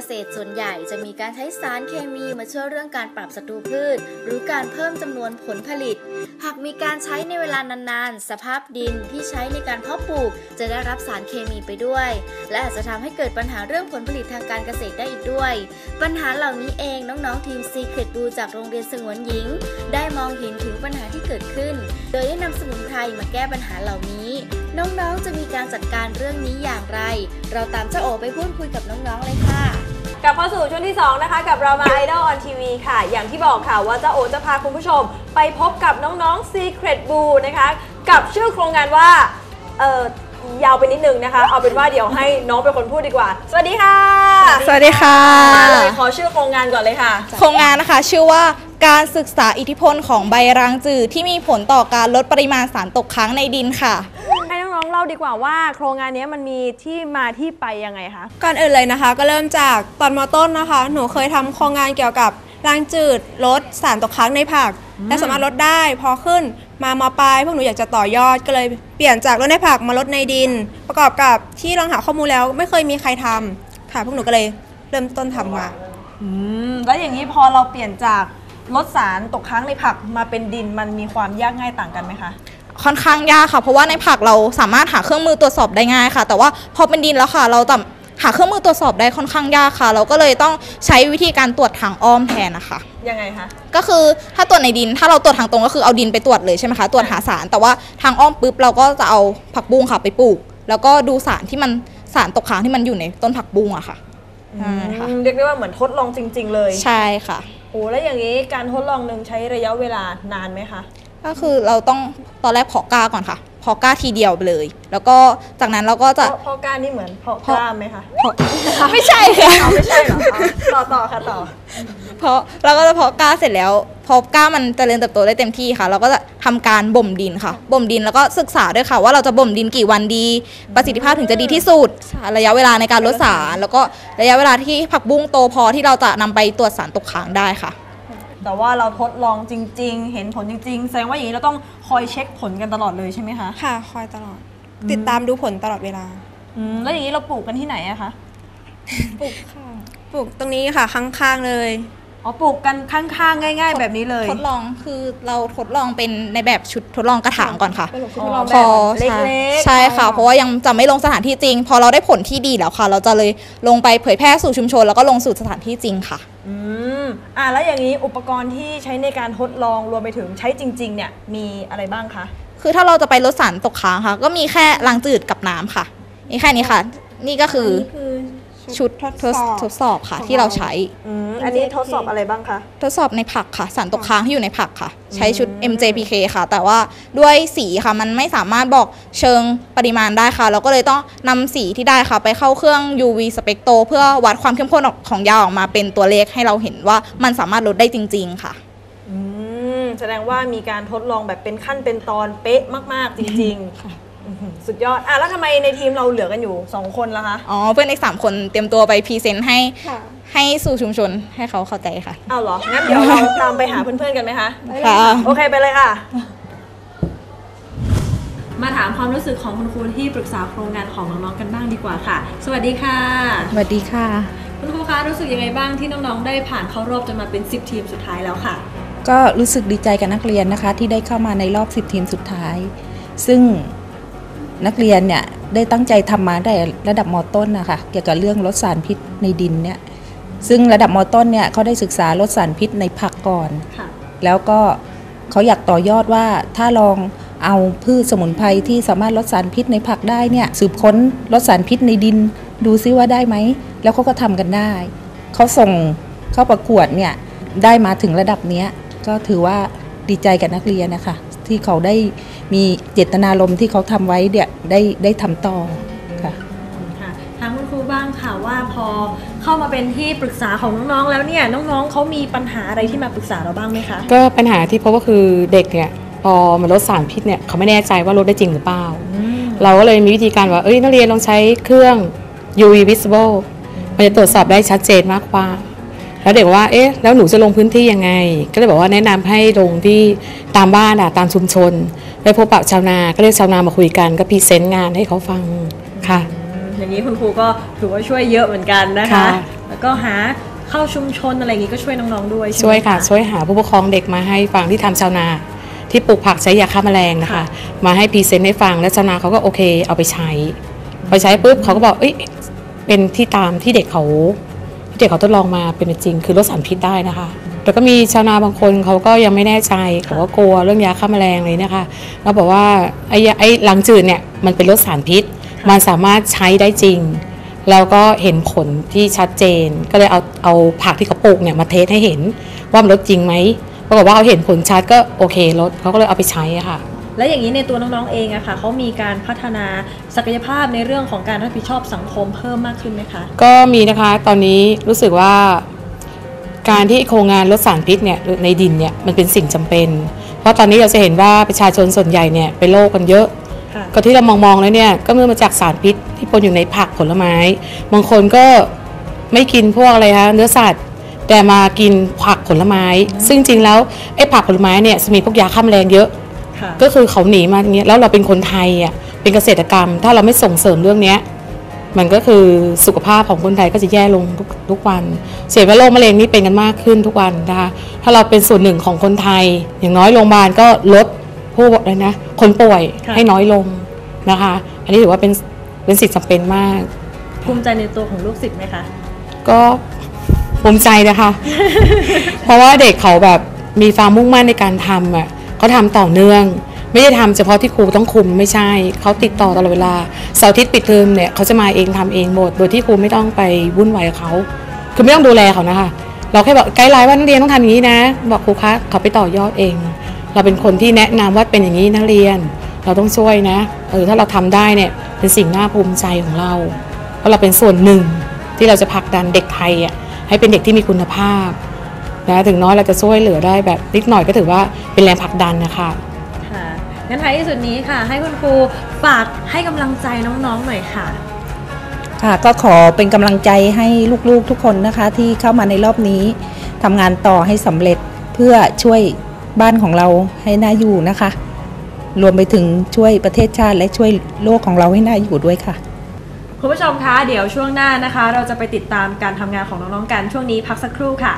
เกษตรส่วนใหญ่จะมีการใช้สารเคมีมาช่วยเรื่องการปรับศัตรูพืชหรือการเพิ่มจำนวนผลผลิตหากมีการใช้ในเวลานานๆสภาพดินที่ใช้ในการเพาะปลูกจะได้รับสารเคมีไปด้วยและอาจจะทำให้เกิดปัญหาเรื่องผลผลิตทางการเกษตรได้อีกด้วยปัญหาเหล่านี้เองน้องๆทีม Secret Blue จากโรงเรียนสงวนหญิงได้มองเห็นถึงปัญหาที่เกิดขึ้นโดยได้นำสมุนไพรมาแก้ปัญหาเหล่านี้น้องๆจะมีการจัดการเรื่องนี้อย่างไรเราตามเจ้าโอไปพูดคุยกับน้องๆเลยค่ะกลับเข้าสู่ช่วงที่2นะคะกับเรามา Idol on TV ค่ะอย่างที่บอกค่ะว่าเจ้าโอจะพาคุณผู้ชมไปพบกับน้องๆ Secret Blue นะคะกับชื่อโครงการว่ายาวไปนิดนึงนะคะเอาเป็นว่าเดี๋ยวให้น้องเป็นคนพูดดีกว่าสวัสดีค่ะสวัสดีค่ะขอชื่อโครงงานก่อนเลยค่ะโครงงานนะคะชื่อว่าการศึกษาอิทธิพลของใบรางจืดที่มีผลต่อการลดปริมาณสารตกค้างในดินค่ะให้น้องๆเล่าดีกว่าว่าโครงงานนี้มันมีที่มาที่ไปยังไงคะก่อนอื่นเลยนะคะก็เริ่มจากตอนม.ต้นนะคะหนูเคยทำโครงงานเกี่ยวกับรางจืดลดสารตกค้างในผักและสามารถลดได้พอขึ้นมปลายพวกหนูอยากจะต่อยอดก็เลยเปลี่ยนจากลดในผักมาลดในดินประกอบกับที่ลองหาข้อมูลแล้วไม่เคยมีใครทำค่ะพวกหนูก็เลยเริ่มต้นทำมาแล้วอย่างนี้พอเราเปลี่ยนจากลดสารตกค้างในผักมาเป็นดินมันมีความยากง่ายต่างกันไหมคะค่อนข้างยากค่ะเพราะว่าในผักเราสามารถหาเครื่องมือตรวจสอบได้ง่ายค่ะแต่ว่าพอเป็นดินแล้วค่ะเราจะหาเครื่องมือตรวจสอบได้ค่อนข้างยากค่ะเราก็เลยต้องใช้วิธีการตรวจทางอ้อมแทนนะคะยังไงคะก็คือถ้าตรวจในดินถ้าเราตรวจทางตรงก็คือเอาดินไปตรวจเลยใช่ไหมคะตรวจหาสารแต่ว่าทางอ้อมปุ๊บเราก็จะเอาผักบุ้งค่ะไปปลูกแล้วก็ดูสารที่มันสารตกค้างที่มันอยู่ในต้นผักบุ้งอะค่ะเรียกได้ว่าเหมือนทดลองจริงๆเลยใช่ค่ะโอ้แล้วอย่างนี้การทดลองหนึ่งใช้ระยะเวลานานไหมคะก็คือเราต้องตอนแรกเพาะกล้าก่อนค่ะเพาะกล้าทีเดียวไปเลยแล้วก็จากนั้นเราก็จะเพาะกล้านี่เหมือนเพาะกล้าไหมคะไม่ใช่ค่ะไม่ใช่หรอต่อค่ะต่อเพาะเราก็จะเพาะกล้าเสร็จแล้วพอกล้ามันเจริญเติบโตได้เต็มที่ค่ะเราก็จะทำการบ่มดินค่ะบ่มดินแล้วก็ศึกษาด้วยค่ะว่าเราจะบ่มดินกี่วันดีประสิทธิภาพถึงจะดีที่สุดระยะเวลาในการลดสารแล้วก็ระยะเวลาที่ผักบุ้งโตพอที่เราจะนำไปตรวจสารตกค้างได้ค่ะแต่ว่าเราทดลองจริงๆเห็นผลจริงๆแสดงว่าอย่างนี้เราต้องคอยเช็คผลกันตลอดเลยใช่ไหมคะค่ะคอยตลอดติดตามดูผลตลอดเวลาแล้วอย่างนี้เราปลูกกันที่ไหนอะคะปลูกค่ะปลูกตรงนี้ค่ะข้างๆเลยอ๋อปลูกกันข้างๆง่ายๆแบบนี้เลยทดลองคือเราทดลองเป็นในแบบชุดทดลองกระถางก่อนค่ะพอเล็กๆใช่ค่ะเพราะว่ายังจะไม่ลงสถานที่จริงพอเราได้ผลที่ดีแล้วค่ะเราจะเลยลงไปเผยแพร่สู่ชุมชนแล้วก็ลงสู่สถานที่จริงค่ะแล้วอย่างนี้อุปกรณ์ที่ใช้ในการทดลองรวมไปถึงใช้จริงๆเนี่ยมีอะไรบ้างคะคือถ้าเราจะไปลดสารตกค้างค่ะก็มีแค่รางจืดกับน้ำค่ะนี่แค่นี้ค่ะนี่ก็คือชุดทดสอบค่ะที่เราใช้อันนี้ทดสอบอะไรบ้างคะทดสอบในผักค่ะสารตกค้างที่อยู่ในผักค่ะใช้ชุด MJPK ค่ะแต่ว่าด้วยสีค่ะมันไม่สามารถบอกเชิงปริมาณได้ค่ะเราก็เลยต้องนำสีที่ได้ค่ะไปเข้าเครื่อง UV Spectro เพื่อวัดความเข้มข้นของยาออกมาเป็นตัวเลขให้เราเห็นว่ามันสามารถลดได้จริงๆค่ะแสดงว่ามีการทดลองแบบเป็นขั้นเป็นตอนเป๊ะมากๆจริงๆสุดยอดแล้วทำไมในทีมเราเหลือกันอยู่2คนล่ะคะอ๋อเพื่อนอีก3คนเตรียมตัวไปพรีเซนต์ให้สู่ชุมชนให้เขาเข้าใจค่ะเอาเหรองั้นเดี๋ยวเราตามไปหาเพื่อนๆกันไหมคะโอเคไปเลยค่ะมาถามความรู้สึกของคุณครูที่ปรึกษาโครงงานของน้องๆกันบ้างดีกว่าค่ะสวัสดีค่ะสวัสดีค่ะคุณครูคะรู้สึกยังไงบ้างที่น้องๆได้ผ่านเข้ารอบจนมาเป็น10ทีมสุดท้ายแล้วค่ะก็รู้สึกดีใจกับนักเรียนนะคะที่ได้เข้ามาในรอบ10ทีมสุดท้ายซึ่งนักเรียนเนี่ยได้ตั้งใจทำมาได้ระดับม.ต้นนะคะเกี่ยวกับเรื่องลดสารพิษในดินเนี่ยซึ่งระดับม.ต้นเนี่ยเขาได้ศึกษาลดสารพิษในผักก่อนแล้วก็เขาอยากต่อยอดว่าถ้าลองเอาพืชสมุนไพรที่สามารถลดสารพิษในผักได้เนี่ยสืบค้นลดสารพิษในดินดูซิว่าได้ไหมแล้วเขาก็ทำกันได้เขาส่งเข้าประกวดเนี่ยได้มาถึงระดับเนี้ยก็ถือว่าดีใจกับนักเรียนนะคะที่เขาได้มีเจตนารมณ์ที่เขาทำไว้เนี่ยได้ทำต่อค่ะถามคุณครูบ้างค่ะว่าพอเข้ามาเป็นที่ปรึกษาของน้องๆแล้วเนี่ยน้องๆเขามีปัญหาอะไรที่มาปรึกษาเราบ้างไหมคะก็ปัญหาที่พบก็คือเด็กเนี่ยพอมันลดสารพิษเนี่ยเขาไม่แน่ใจว่าลดได้จริงหรือเปล่าเราก็เลยมีวิธีการว่านักเรียนลองใช้เครื่อง UV Visible มันจะตรวจสอบได้ชัดเจนมากกว่าแล้วเด็กว่าแล้วหนูจะลงพื้นที่ยังไงก็เลยบอกว่าแนะนำให้ลงที่ตามบ้านตามชุมชนไปพบปะชาวนาก็เรียกชาวนามาคุยกันก็พรีเซนต์งานให้เขาฟังค่ะอย่างนี้คุณครูก็ถือว่าช่วยเยอะเหมือนกันนะคะ แล้วก็หาเข้าชุมชนอะไรอย่างนี้ก็ช่วยน้องๆด้วยช่วยค่ะช่วยหาผู้ปกครองเด็กมาให้ฟังที่ทำชาวนาที่ปลูกผักใช้ยาฆ่าแมลงนะคะมาให้พรีเซนต์ให้ฟังแล้วชาวนาเขาก็โอเคเอาไปใช้ปุ๊บเขาก็บอกเอ้ยเป็นที่ตามที่เด็กเขาทดลองมาเป็นจริงคือลดสารพิษได้นะคะแต่ก็มีชาวนาบางคนเขาก็ยังไม่แน่ใจเขาก็กลัวเรื่องยาฆ่าแมลงเลยนะคะเราบอกว่าไอ้หลังจืดเนี่ยมันเป็นลดสารพิษมันสามารถใช้ได้จริงแล้วก็เห็นผลที่ชัดเจนก็เลยเอาผักที่เขาปลูกเนี่ยมาเทสให้เห็นว่ามันลดจริงไหมปรากฏว่าเขาเห็นผลชัดก็โอเคลดเขาก็เลยเอาไปใช้ค่ะแล้วอย่างนี้ในตัวน้องๆเองอะค่ะเขามีการพัฒนาศักยภาพในเรื่องของการรับผิดชอบสังคมเพิ่มมากขึ้นไหมคะก็มีนะคะตอนนี้รู้สึกว่าการที่โครงงานลดสารพิษเนี่ยในดินเนี่ยมันเป็นสิ่งจำเป็นเพราะตอนนี้เราจะเห็นว่าประชาชนส่วนใหญ่เนี่ยเป็นโรคกันเยอะก็ที่เรามองแล้วเนี่ยก็เมื่อมาจากสารพิษที่ปนอยู่ในผักผลไม้บางคนก็ไม่กินพวกอะไรคะเนื้อสัตว์แต่มากินผักผลไม้ซึ่งจริงแล้วไอ้ผักผลไม้เนี่ยมีพวกยาฆ่าแมลงเยอะก็คือเขาหนีมาอย่างเงี้ยแล้วเราเป็นคนไทยอ่ะเป็นเกษตรกรรมถ้าเราไม่ส่งเสริมเรื่องเนี้ยมันก็คือสุขภาพของคนไทยก็จะแย่ลงทุกวันเสี่ยงว่าโรคมะเร็งนี่เป็นกันมากขึ้นทุกวันนะคะถ้าเราเป็นส่วนหนึ่งของคนไทยอย่างน้อยโรงพยาบาลก็ลดผู้เลยนะคนป่วยให้น้อยลงนะคะอันนี้ถือว่าเป็นสิ่งจำเป็นมากภูมิใจในตัวของลูกศิษย์ไหมคะก็ภูมิใจนะคะเพราะว่าเด็กเขาแบบมีความมุ่งมั่นในการทำอ่ะเขาทำต่อเนื่องไม่ได้ทำเฉพาะที่ครูต้องคุมไม่ใช่เขาติดต่อตลอดเวลาเสาร์อาทิตย์ปิดเทอมเนี่ยเขาจะมาเองทำเองหมดโดยที่ครูไม่ต้องไปวุ่นวายกับเขาคือไม่ต้องดูแลเขานะคะเราแค่บอกไกด์ไลน์ว่านักเรียนต้องทำอย่างนี้นะบอกครูคะเขาไปต่อยอดเองเราเป็นคนที่แนะนำว่าเป็นอย่างนี้นักเรียนเราต้องช่วยนะถ้าเราทำได้เนี่ยเป็นสิ่งน่าภูมิใจของเราเพราะเราเป็นส่วนหนึ่งที่เราจะผลักดันเด็กไทยอ่ะให้เป็นเด็กที่มีคุณภาพนะถึงน้อยเราจะช่วยเหลือได้แบบนิดหน่อยก็ถือว่าเป็นแรงผลักดันนะคะค่ะงั้นท้ายที่สุดนี้ค่ะให้คุณครูฝากให้กำลังใจน้องๆหน่อยค่ะค่ะก็ขอเป็นกำลังใจให้ลูกๆทุกคนนะคะที่เข้ามาในรอบนี้ทำงานต่อให้สำเร็จเพื่อช่วยบ้านของเราให้น่าอยู่นะคะรวมไปถึงช่วยประเทศชาติและช่วยโลกของเราให้น่าอยู่ด้วยค่ะคุณผู้ชมคะเดี๋ยวช่วงหน้านะคะเราจะไปติดตามการทำงานของน้องๆกันช่วงนี้พักสักครู่ค่ะ